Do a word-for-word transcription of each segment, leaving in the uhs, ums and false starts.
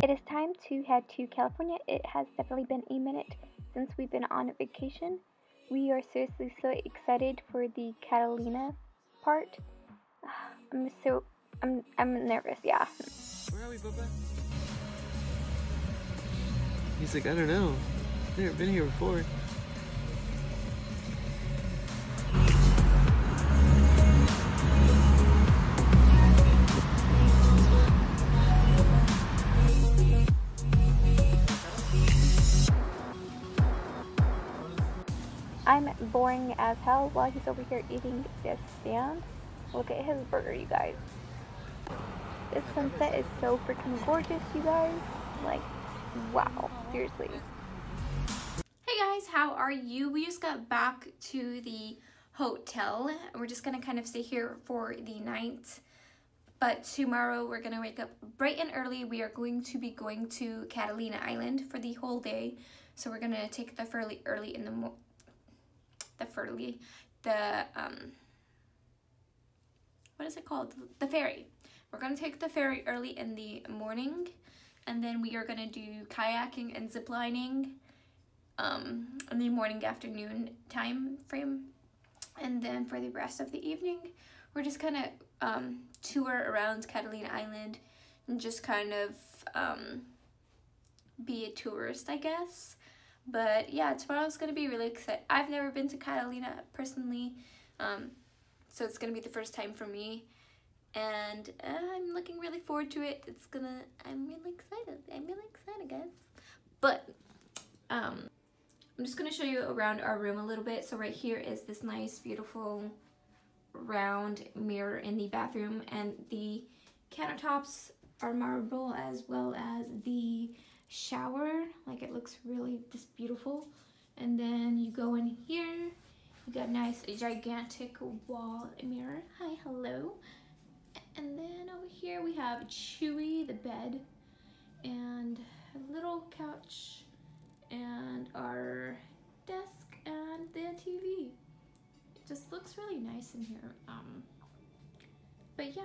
It is time to head to California. It has definitely been a minute since we've been on vacation. We are seriously so excited for the Catalina part. I'm so, I'm, I'm nervous, yeah. Where are we, Bubba? He's like, I don't know. I've never been here before. I'm boring as hell while he's over here eating this sand. Look at his burger, you guys. This sunset is so freaking gorgeous, you guys. Like, wow, seriously. Hey guys, how are you? We just got back to the hotel. We're just gonna kind of stay here for the night. But tomorrow we're gonna wake up bright and early. We are going to be going to Catalina Island for the whole day. So we're gonna take the ferry early in the morning. The ferry, the, um, what is it called? The ferry. We're gonna take the ferry early in the morning, and then we are gonna do kayaking and ziplining um, in the morning afternoon time frame. And then for the rest of the evening, we're just gonna um, tour around Catalina Island and just kind of um, be a tourist, I guess. But yeah, tomorrow's gonna be really exciting. I've never been to Catalina personally, um, so it's gonna be the first time for me, and uh, I'm looking really forward to it. It's gonna, I'm really excited. I'm really excited, guys. But um, I'm just gonna show you around our room a little bit. So right here is this nice, beautiful, round mirror in the bathroom, and the countertops are marble as well as the shower. Like, it looks really just beautiful. And then you go in here, you got a nice gigantic wall mirror. Hi, hello. And then over here we have Chewy, the bed, and a little couch, and our desk, and the T V. It just looks really nice in here. Um but yeah,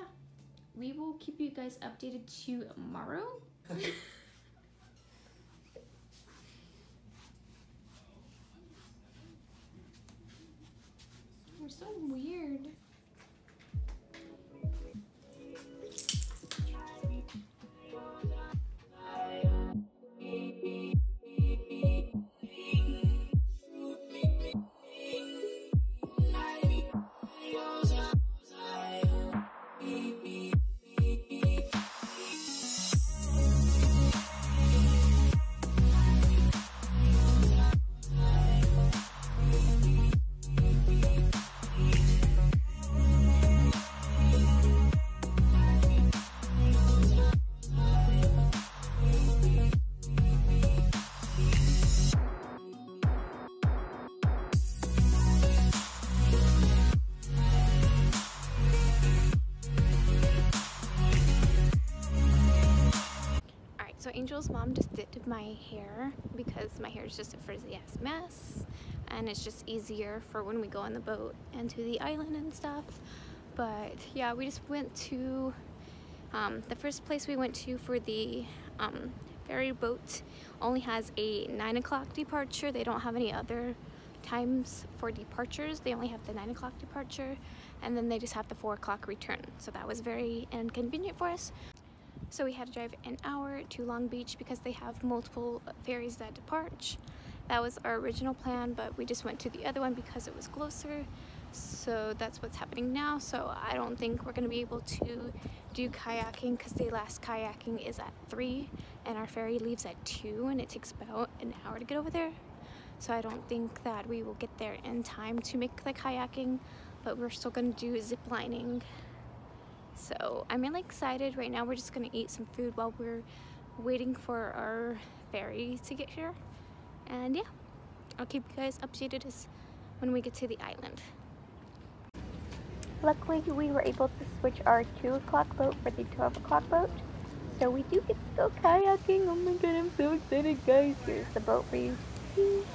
we will keep you guys updated tomorrow. We're so weird. Angel's mom just did my hair because my hair is just a frizzy ass mess, and it's just easier for when we go on the boat and to the island and stuff. But yeah, we just went to um, the first place we went to for the um, ferry boat only has a nine o'clock departure. They don't have any other times for departures. They only have the nine o'clock departure, and then they just have the four o'clock return. So that was very inconvenient for us. So we had to drive an hour to Long Beach because they have multiple ferries that depart. That was our original plan, but we just went to the other one because it was closer. So that's what's happening now. So I don't think we're going to be able to do kayaking because the last kayaking is at three and our ferry leaves at two, and it takes about an hour to get over there. So I don't think that we will get there in time to make the kayaking, but we're still going to do zip lining. So I'm really excited. Right now we're just gonna eat some food while we're waiting for our ferry to get here. And yeah, I'll keep you guys updated as when we get to the island. Luckily we were able to switch our two o'clock boat for the twelve o'clock boat. So we do get to go kayaking. Oh my god, I'm so excited, guys. Here's the boat for you to see.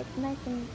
It's nice and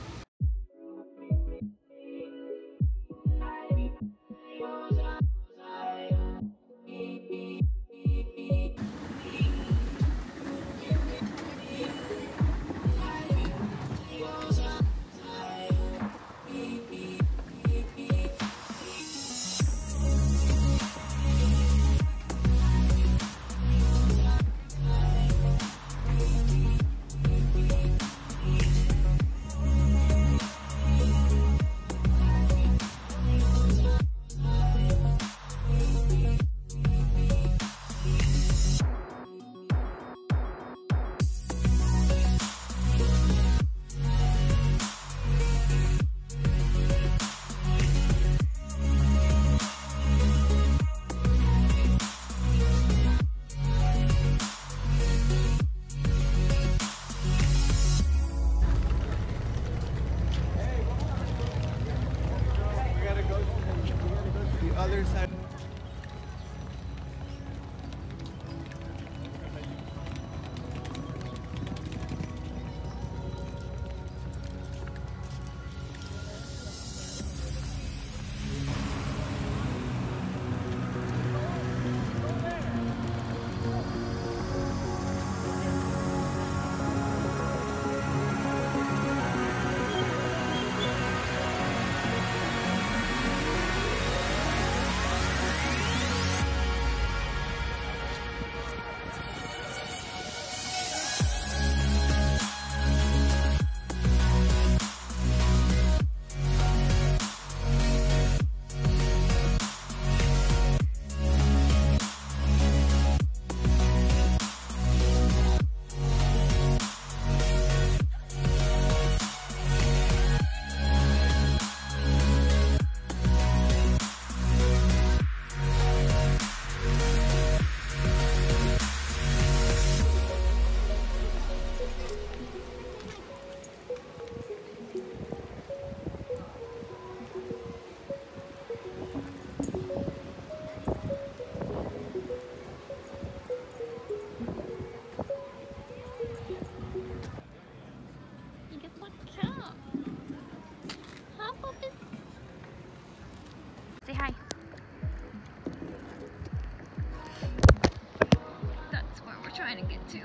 trying to get to.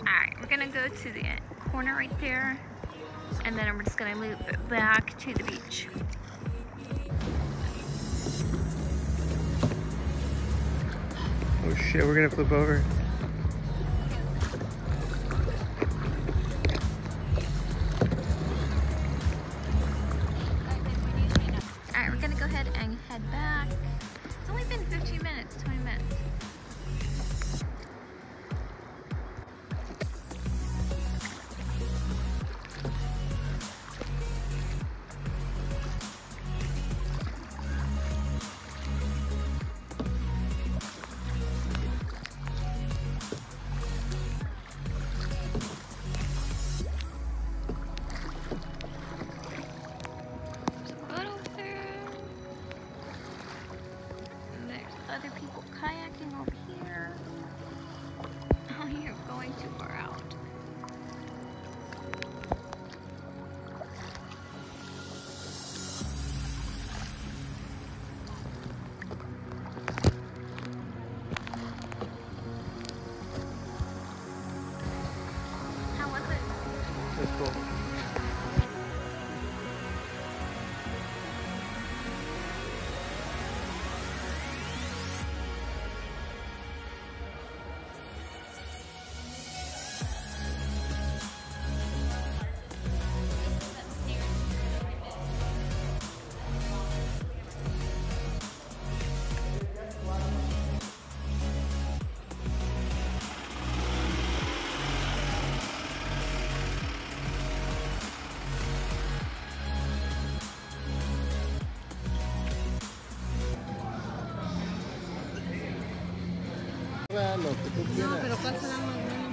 Alright, we're gonna go to the corner right there, and then we're just gonna loop back to the beach. Oh shit, we're gonna flip over. No, pero ¿cuál será más bueno?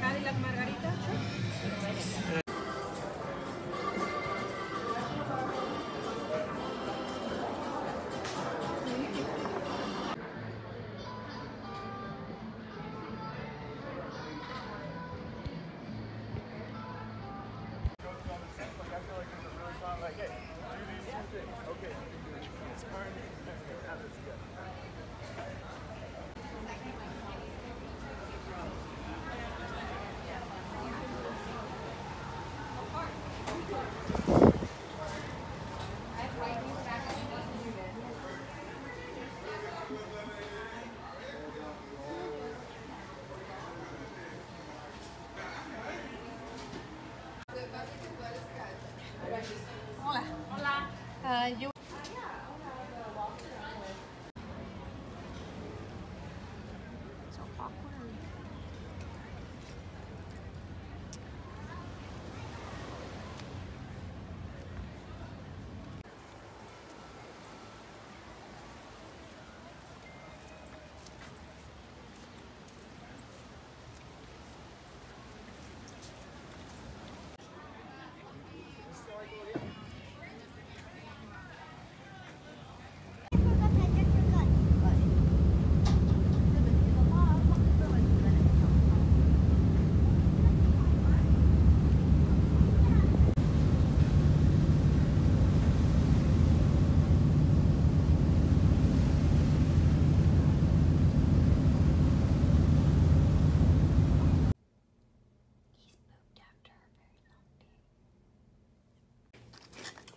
Cadillac Margarita.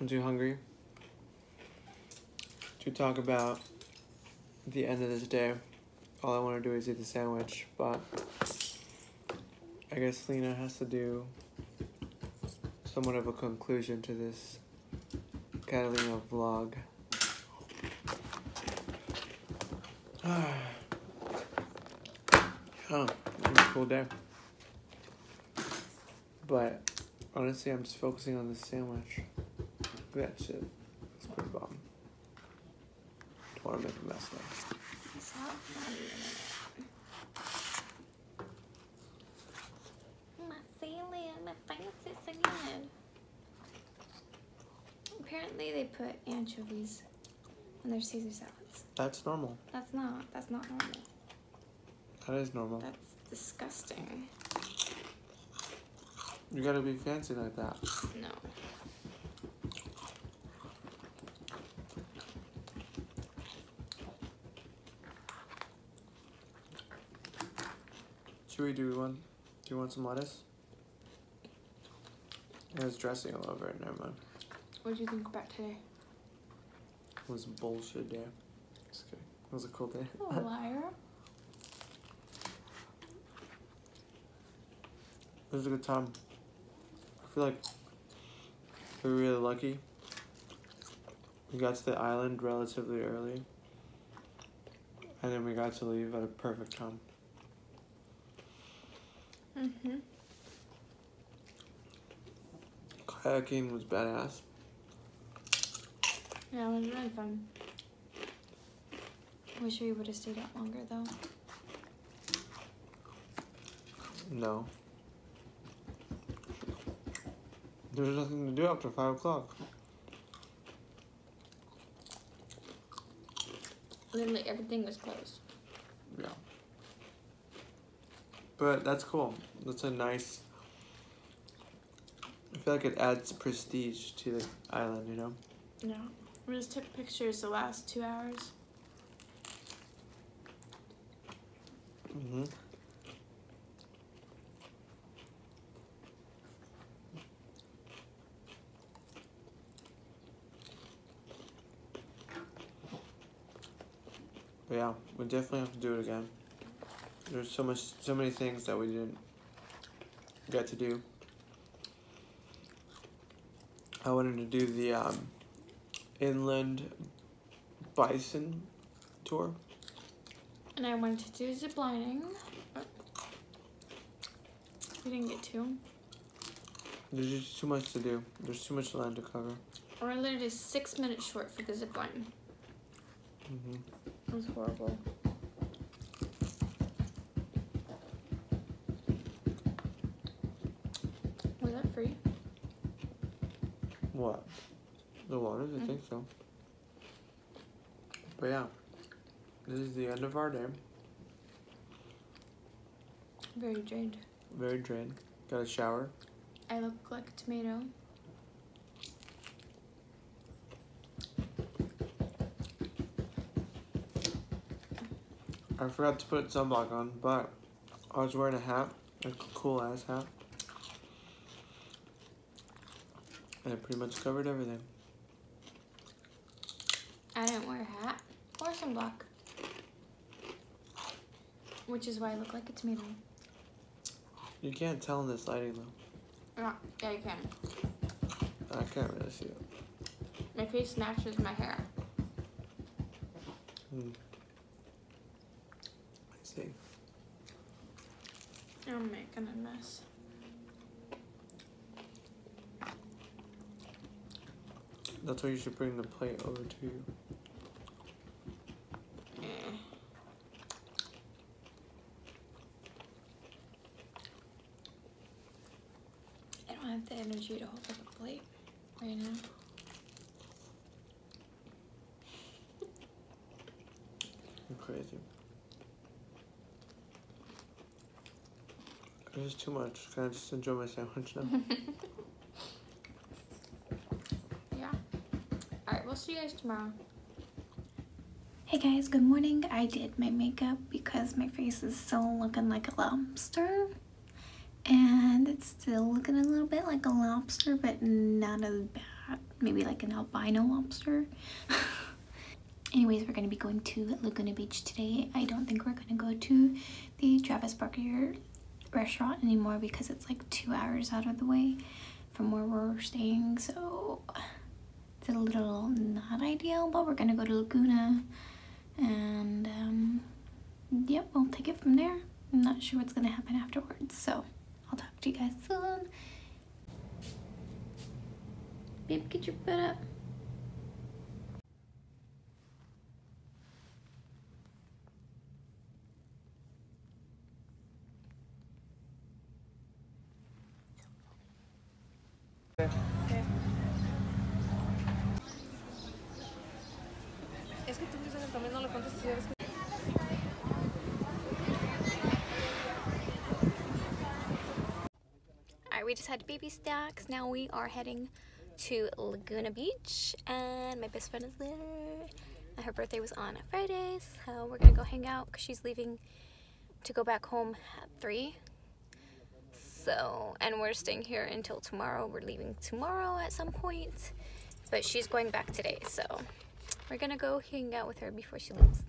I'm too hungry to talk about the end of this day. All I want to do is eat the sandwich, but I guess Lena has to do somewhat of a conclusion to this Catalina vlog. Oh, it was a cool day. But honestly, I'm just focusing on this sandwich. That shit. It's pretty bomb. Don't want to make a mess though. It's not funny. My salad, my fancy salad. Apparently they put anchovies on their Caesar salads. That's normal. That's not. That's not normal. That is normal. That's disgusting. You gotta be fancy like that. No. Chewy, do we want do you want some lettuce? It was dressing all over it, never mind. What did you think about today? It was a bullshit day. Just kidding. It was a cool day. Oh, liar. It was a good time. I feel like we were really lucky. We got to the island relatively early. And then we got to leave at a perfect time. Mm-hmm. Kayaking was badass. Yeah, it was really fun. Wish we would have stayed out longer though. No. There's nothing to do after five o'clock. Literally everything was closed. Yeah. But that's cool. That's a nice... I feel like it adds prestige to the island, you know? Yeah. We just took pictures the last two hours. Mm-hmm. But yeah, we definitely have to do it again. There's so much, so many things that we didn't get to do. I wanted to do the um, inland bison tour. And I wanted to do zip lining, but we didn't get to. There's just too much to do. There's too much land to cover. We're literally six minutes short for the zip line. Mm-hmm. It was horrible. Was that free? What? The waters? Mm-hmm. I think so. But yeah, this is the end of our day. Very drained. Very drained. Got a shower. I look like a tomato. I forgot to put sunblock on, but I was wearing a hat, a cool ass hat, and it pretty much covered everything. I didn't wear a hat or sunblock, which is why I look like a tomato. You can't tell in this lighting though. No, yeah, you can. I can't really see it. My face matches my hair. Hmm. I'm making a mess. That's why you should bring the plate over to you. Yeah. I don't have the energy to hold up a plate right now. You're crazy. This is too much. Can I just enjoy my sandwich now? Yeah. Alright, we'll see you guys tomorrow. Hey guys, good morning. I did my makeup because my face is still looking like a lobster. And it's still looking a little bit like a lobster, but not as bad. Maybe like an albino lobster. Anyways, we're going to be going to Laguna Beach today. I don't think we're going to go to the Travis Barker restaurant anymore because it's like two hours out of the way from where we're staying, so it's a little not ideal, but we're gonna go to Laguna and um yep, we'll take it from there. I'm not sure what's gonna happen afterwards, so I'll talk to you guys soon. Babe, get your butt up. Es que tú dices que también no lo contestas y es que... Alright, we just had baby stacks. Now we are heading to Laguna Beach and my best friend is there. Her birthday was on a Friday, so we're gonna go hang out because she's leaving to go back home at three. So, and we're staying here until tomorrow. We're leaving tomorrow at some point, but she's going back today. So we're gonna go hang out with her before she leaves.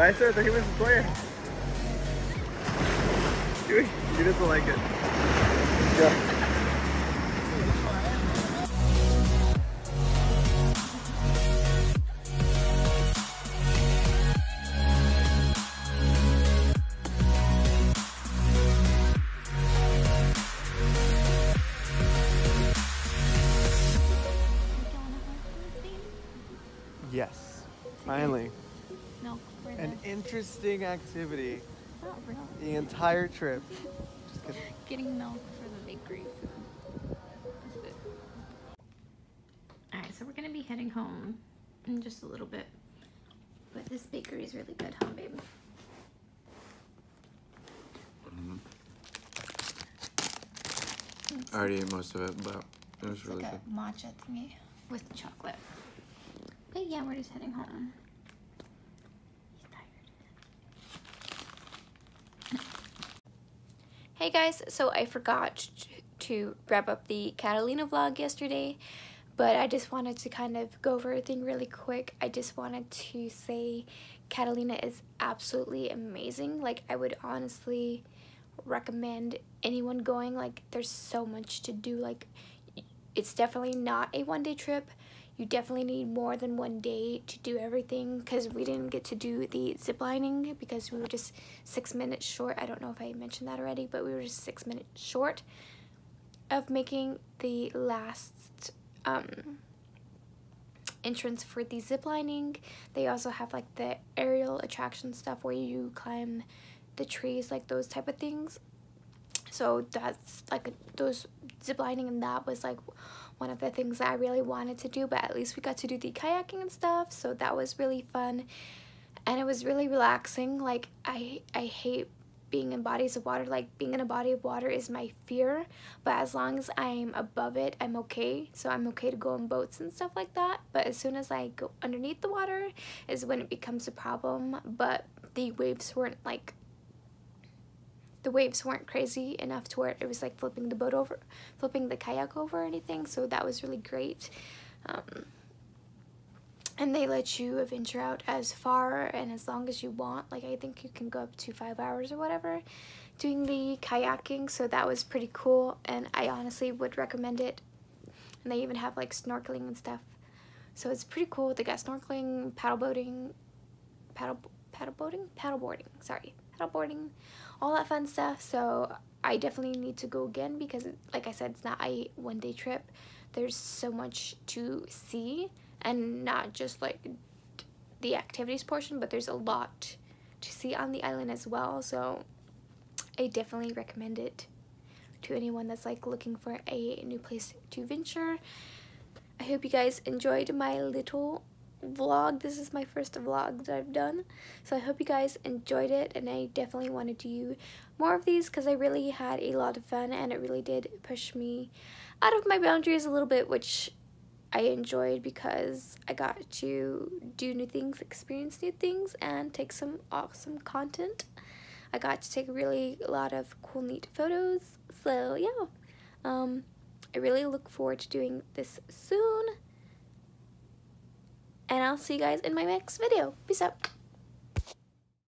I said that he was a player. He doesn't like it. Yeah. Yes. Finally. No, we're An there. interesting activity oh, the entire trip. Just kidding. Getting milk for the bakery food. That's it. Alright, so we're going to be heading home in just a little bit. But this bakery is really good, huh, babe? Mm-hmm. I already ate most of it, but it was really good. It's like a matcha thingy with chocolate. But yeah, we're just heading home. Hey guys, so I forgot to wrap up the Catalina vlog yesterday, but I just wanted to kind of go over everything really quick. I just wanted to say Catalina is absolutely amazing. Like, I would honestly recommend anyone going. Like, there's so much to do. Like, it's definitely not a one-day trip. You definitely need more than one day to do everything, because we didn't get to do the zip lining because we were just six minutes short. I don't know if I mentioned that already, but we were just six minutes short of making the last um, entrance for the zip lining. They also have like the aerial attraction stuff where you climb the trees, like those type of things. So that's like those zip lining, and that was like one of the things that I really wanted to do, but at least we got to do the kayaking and stuff, so that was really fun and it was really relaxing. Like, I I hate being in bodies of water. Like, being in a body of water is my fear, but as long as I'm above it, I'm okay. So I'm okay to go on boats and stuff like that, but as soon as I go underneath the water is when it becomes a problem. But the waves weren't like The waves weren't crazy enough to where it was like flipping the boat over, flipping the kayak over or anything, so that was really great. Um, and they let you venture out as far and as long as you want. Like, I think you can go up to five hours or whatever doing the kayaking, so that was pretty cool and I honestly would recommend it. And they even have like snorkeling and stuff, so it's pretty cool. They got snorkeling, paddle boating, paddle, paddle boating? Paddle boarding, sorry. Boarding, all that fun stuff. So I definitely need to go again, because like I said, it's not a one day trip. There's so much to see, and not just like the activities portion, but there's a lot to see on the island as well. So I definitely recommend it to anyone that's like looking for a new place to venture. I hope you guys enjoyed my little vlog. This is my first vlog that I've done, so I hope you guys enjoyed it, and I definitely want to do more of these because I really had a lot of fun, and it really did push me out of my boundaries a little bit, which I enjoyed because I got to do new things, experience new things, and take some awesome content. I got to take really a lot of cool, neat photos. So yeah, um I really look forward to doing this soon, and I'll see you guys in my next video. Peace out.